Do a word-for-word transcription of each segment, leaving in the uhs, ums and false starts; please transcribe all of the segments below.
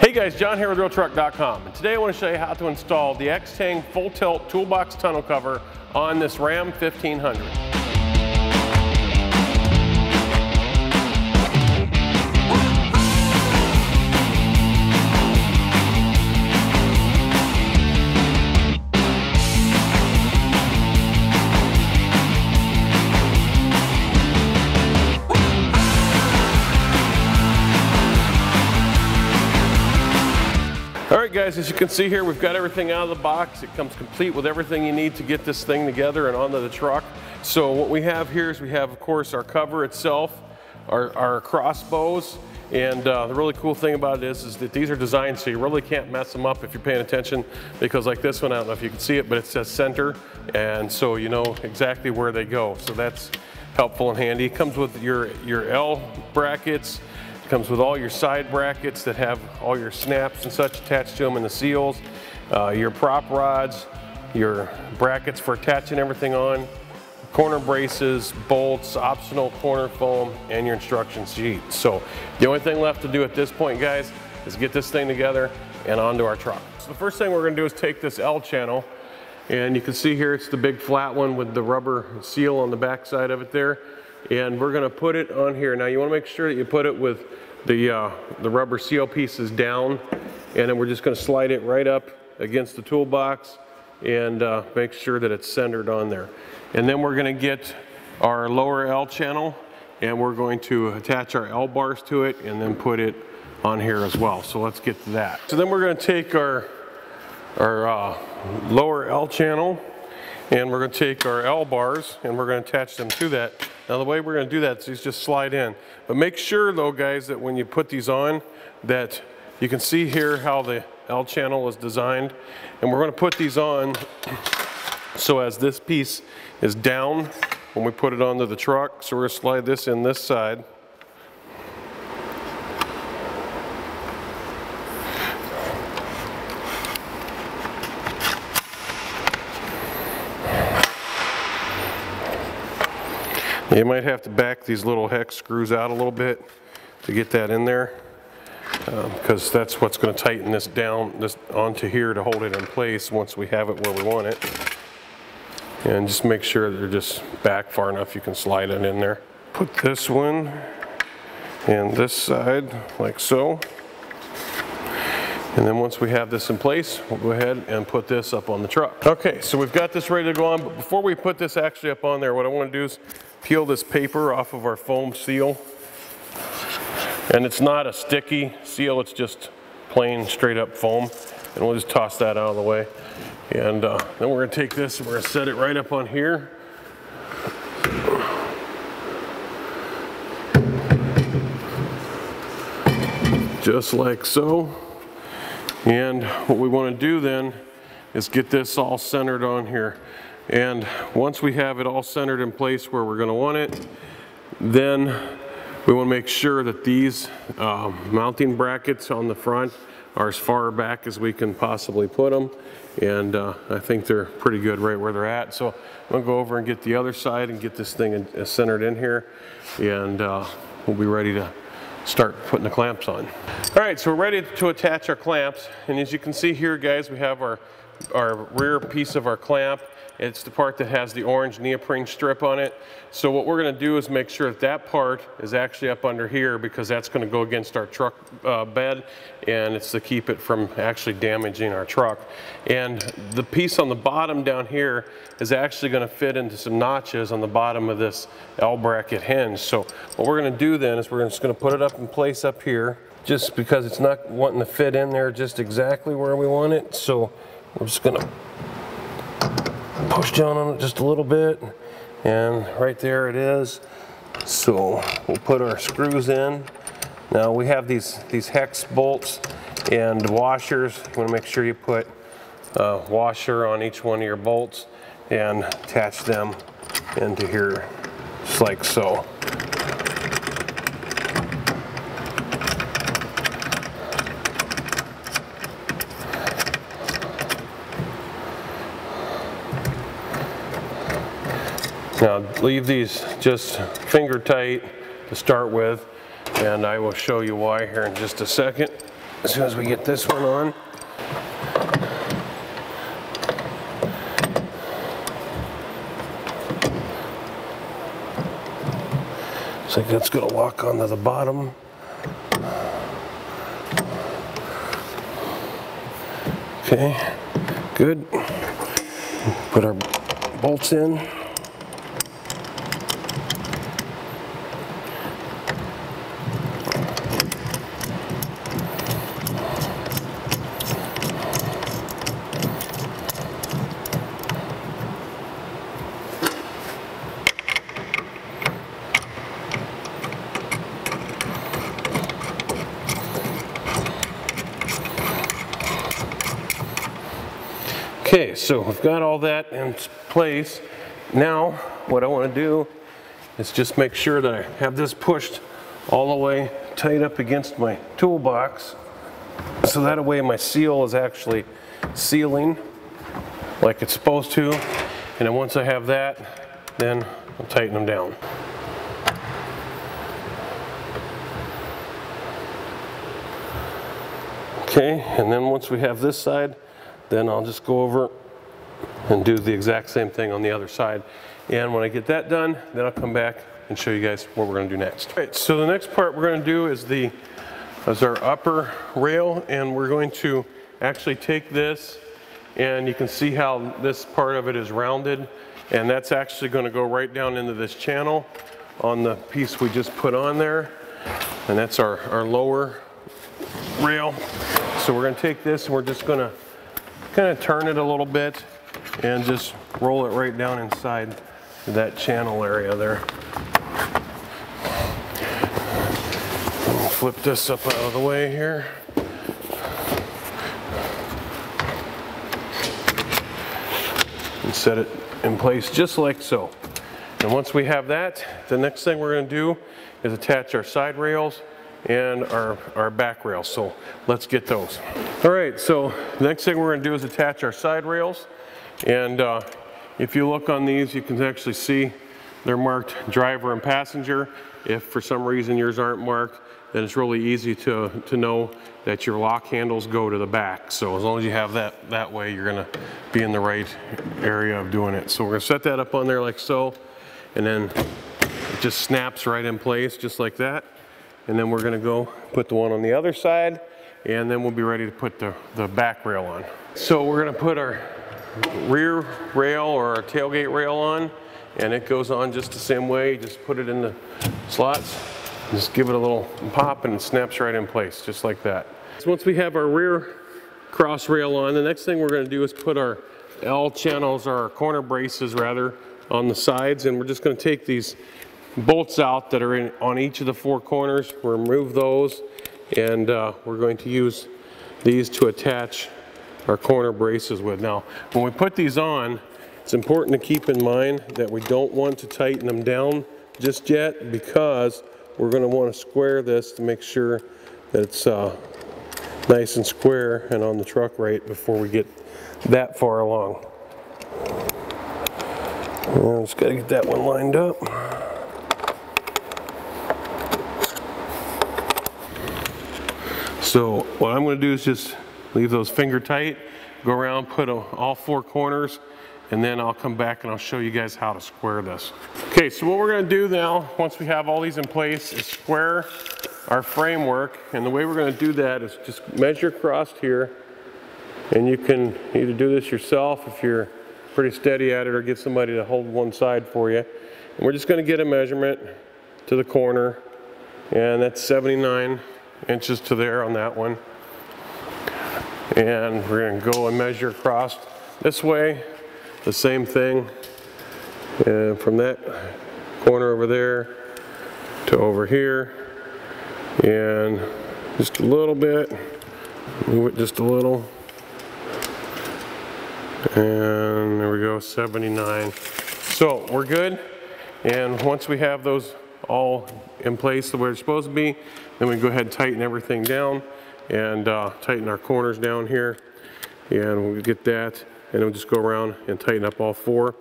Hey guys, John here with Real Truck dot com, and today I want to show you how to install the Extang Full Tilt Toolbox Tonneau Cover on this Ram fifteen hundred. Alright guys, as you can see here, we've got everything out of the box. It comes complete with everything you need to get this thing together and onto the truck. So what we have here is we have, of course, our cover itself, our, our crossbows, and uh, the really cool thing about it is, is that these are designed so you really can't mess them up if you're paying attention, because like this one, I don't know if you can see it, but it says center, and so you know exactly where they go. So that's helpful and handy. It comes with your, your L brackets. It comes with all your side brackets that have all your snaps and such attached to them, and the seals, uh, your prop rods, your brackets for attaching everything on, corner braces, bolts, optional corner foam, and your instruction sheet. So the only thing left to do at this point, guys, is get this thing together and onto our truck. So the first thing we're going to do is take this L channel, and you can see here it's the big flat one with the rubber seal on the back side of it there. And we're gonna put it on here. Now you wanna make sure that you put it with the, uh, the rubber seal pieces down, and then we're just gonna slide it right up against the toolbox and uh, make sure that it's centered on there. And then we're gonna get our lower L channel, and we're going to attach our L bars to it and then put it on here as well. So let's get to that. So then we're gonna take our, our uh, lower L channel, and we're gonna take our L bars and we're gonna attach them to that. Now the way we're gonna do that is just slide in. But make sure though, guys, that when you put these on, that you can see here how the L channel is designed. And we're gonna put these on so as this piece is down when we put it onto the truck. So we're gonna slide this in this side. You might have to back these little hex screws out a little bit to get that in there, because um, that's what's going to tighten this down, this onto here to hold it in place once we have it where we want it. And just make sure they're just back far enough you can slide it in there. Put this one and this side like so. And then once we have this in place, we'll go ahead and put this up on the truck. Okay, so we've got this ready to go on, but before we put this actually up on there, what I want to do is peel this paper off of our foam seal. And it's not a sticky seal, it's just plain straight up foam. And we'll just toss that out of the way. And uh, then we're gonna take this and we're gonna set it right up on here. Just like so. And what we want to do then is get this all centered on here. And once we have it all centered in place where we're going to want it, then we want to make sure that these uh, mounting brackets on the front are as far back as we can possibly put them. And uh, I think they're pretty good right where they're at. So I'm going to go over and get the other side and get this thing in, uh, centered in here. And uh, we'll be ready to start putting the clamps on. All right, so we're ready to attach our clamps. And as you can see here, guys, we have our, our rear piece of our clamp. It's the part that has the orange neoprene strip on it. So what we're gonna do is make sure that that part is actually up under here, because that's gonna go against our truck uh, bed, and it's to keep it from actually damaging our truck. And the piece on the bottom down here is actually gonna fit into some notches on the bottom of this L bracket hinge. So what we're gonna do then is we're just gonna put it up in place up here, just because it's not wanting to fit in there just exactly where we want it. So we're just gonna push down on it just a little bit, and right there it is. So we'll put our screws in. Now we have these these hex bolts and washers. You want to make sure you put a washer on each one of your bolts and attach them into here just like so. Now leave these just finger tight to start with, and I will show you why here in just a second. as soon as we get this one on. So that's going to lock onto the bottom. Okay, good. Put our bolts in. Okay, so we've got all that in place. Now, what I want to do is just make sure that I have this pushed all the way tight up against my toolbox, so that way my seal is actually sealing like it's supposed to. And then once I have that, then I'll tighten them down. Okay, and then once we have this side, then I'll just go over and do the exact same thing on the other side. And when I get that done, then I'll come back and show you guys what we're gonna do next. All right, so the next part we're gonna do is the, is our upper rail, and we're going to actually take this, and you can see how this part of it is rounded, and that's actually gonna go right down into this channel on the piece we just put on there. And that's our, our lower rail. So we're gonna take this and we're just gonna kind of turn it a little bit and just roll it right down inside that channel area there. We'll flip this up out of the way here. And set it in place just like so. And once we have that, the next thing we're going to do is attach our side rails and our, our back rails. So let's get those. All right, so the next thing we're gonna do is attach our side rails. And uh, if you look on these, you can actually see they're marked driver and passenger. If for some reason yours aren't marked, then it's really easy to, to know that your lock handles go to the back. So as long as you have that that way, you're gonna be in the right area of doing it. So we're gonna set that up on there like so, and then it just snaps right in place just like that. And then we're gonna go put the one on the other side, and then we'll be ready to put the, the back rail on. So we're gonna put our rear rail or our tailgate rail on, and it goes on just the same way. Just put it in the slots, just give it a little pop, and it snaps right in place, just like that. So once we have our rear cross rail on, the next thing we're gonna do is put our L channels, or our corner braces rather, on the sides, and we're just gonna take these bolts out that are in on each of the four corners. We'll remove those, and uh, we're going to use these to attach our corner braces with. Now, when we put these on, it's important to keep in mind that we don't want to tighten them down just yet, because we're going to want to square this to make sure that it's uh, nice and square and on the truck right before we get that far along. Well, just got to get that one lined up. So what I'm going to do is just leave those finger tight, go around, put a, all four corners, and then I'll come back and I'll show you guys how to square this. Okay, so what we're going to do now, once we have all these in place, is square our framework. And the way we're going to do that is just measure across here, and you can either do this yourself if you're pretty steady at it, or get somebody to hold one side for you. And we're just going to get a measurement to the corner, and that's seventy-nine inches to there on that one, and we're going to go and measure across this way, the same thing, and from that corner over there to over here, and just a little bit, move it just a little, and there we go, seventy-nine. So we're good, and once we have those all in place the way they're supposed to be, then we can go ahead and tighten everything down, and uh, tighten our corners down here, and we'll get that, and then we'll just go around and tighten up all four.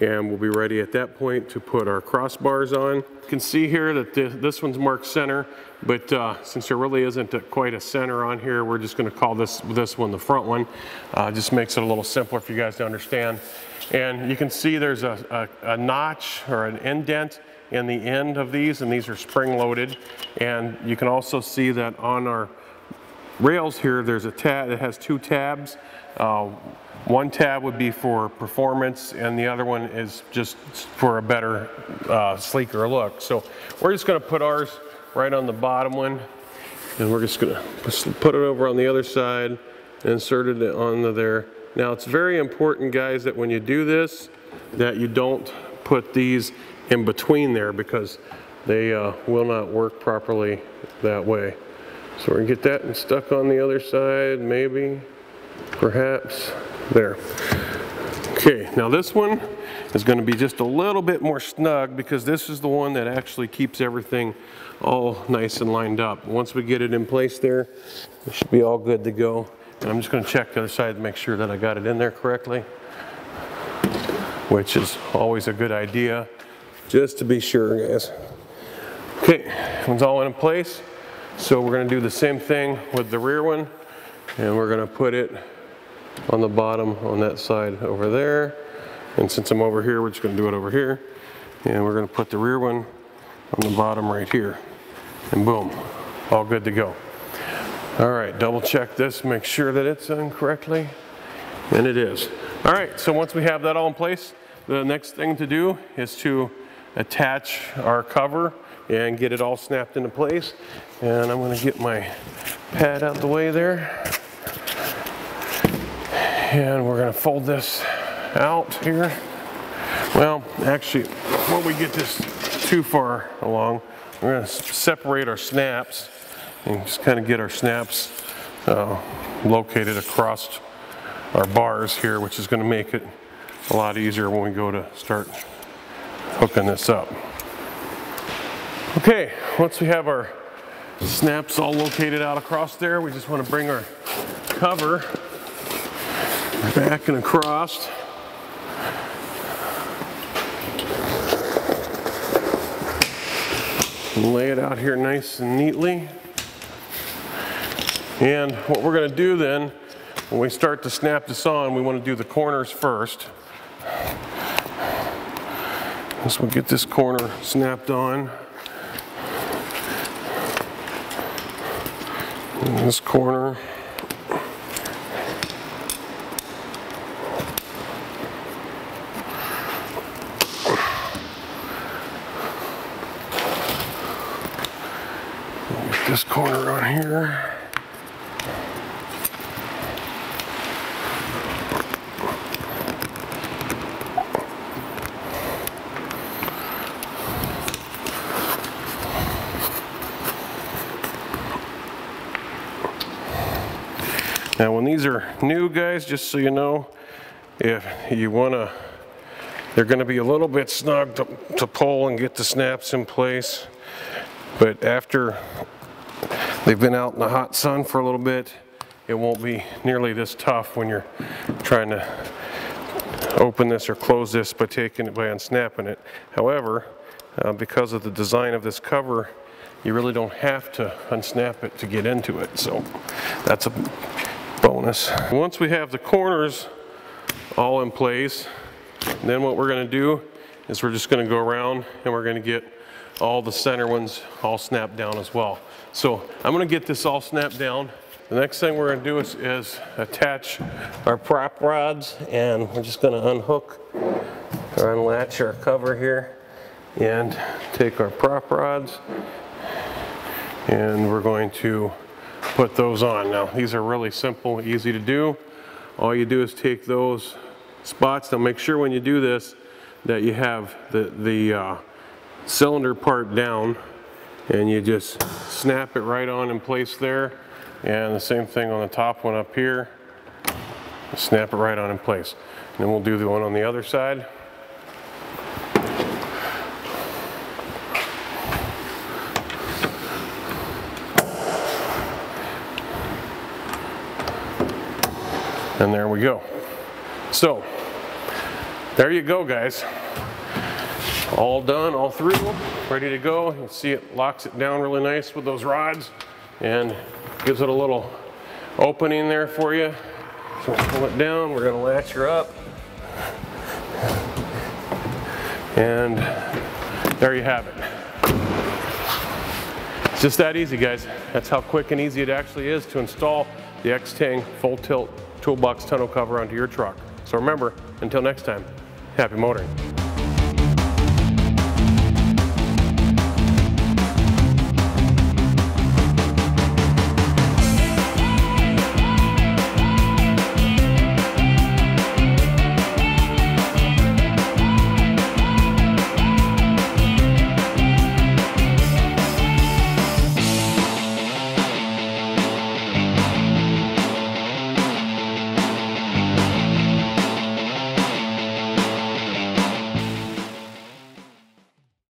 and we'll be ready at that point to put our crossbars on. You can see here that this one's marked center, but uh, since there really isn't a, quite a center on here, we're just gonna call this, this one the front one. Uh, just makes it a little simpler for you guys to understand. And you can see there's a, a, a notch or an indent in the end of these, and these are spring-loaded. And you can also see that on our rails here, there's a tab, it has two tabs. Uh, One tab would be for performance, and the other one is just for a better, uh, sleeker look. So we're just gonna put ours right on the bottom one, and we're just gonna put it over on the other side, insert it onto there. Now it's very important, guys, that when you do this, that you don't put these in between there, because they uh, will not work properly that way. So we're gonna get that and stuck on the other side, maybe, perhaps. There. Okay, now this one is going to be just a little bit more snug, because this is the one that actually keeps everything all nice and lined up. Once we get it in place there, it should be all good to go. And I'm just going to check the other side to make sure that I got it in there correctly, which is always a good idea, just to be sure, guys. Okay, that one's all in place. So we're going to do the same thing with the rear one, and we're going to put it on the bottom on that side over there. And since I'm over here, we're just going to do it over here, and we're going to put the rear one on the bottom right here, and boom, all good to go. All right, double check this, make sure that it's done correctly, and it is. All right, so once we have that all in place, the next thing to do is to attach our cover and get it all snapped into place. And I'm going to get my pad out the way there, and we're going to fold this out here. Well, actually, before we get this too far along, we're going to separate our snaps and just kind of get our snaps uh, located across our bars here, which is going to make it a lot easier when we go to start hooking this up. Okay, once we have our snaps all located out across there, we just want to bring our cover back and across. And lay it out here nice and neatly. And what we're going to do then, when we start to snap this on, we want to do the corners first. So we'll get this corner snapped on. And this corner. This corner on here. Now, when these are new, guys, just so you know, if you wanna, they're gonna be a little bit snug to, to pull and get the snaps in place, but after they've been out in the hot sun for a little bit, it won't be nearly this tough when you're trying to open this or close this by taking it, by unsnapping it. However, uh, because of the design of this cover, you really don't have to unsnap it to get into it. So that's a bonus. Once we have the corners all in place, then what we're going to do is we're just going to go around and we're going to get all the center ones all snapped down as well. So I'm going to get this all snapped down. The next thing we're going to do is, is attach our prop rods, and we're just going to unhook or unlatch our cover here and take our prop rods, and we're going to put those on. Now these are really simple, easy to do. All you do is take those spots. Now make sure when you do this that you have the, the uh, cylinder part down, and you just snap it right on in place there, and the same thing on the top one up here, snap it right on in place. And then we'll do the one on the other side. And there we go. So There you go, guys. All done, all through, ready to go. You can see it locks it down really nice with those rods and gives it a little opening there for you. So we'll pull it down, we're gonna latch her up. And there you have it. It's just that easy, guys. That's how quick and easy it actually is to install the Extang Full Tilt Toolbox Tonneau Cover onto your truck. So remember, until next time, happy motoring.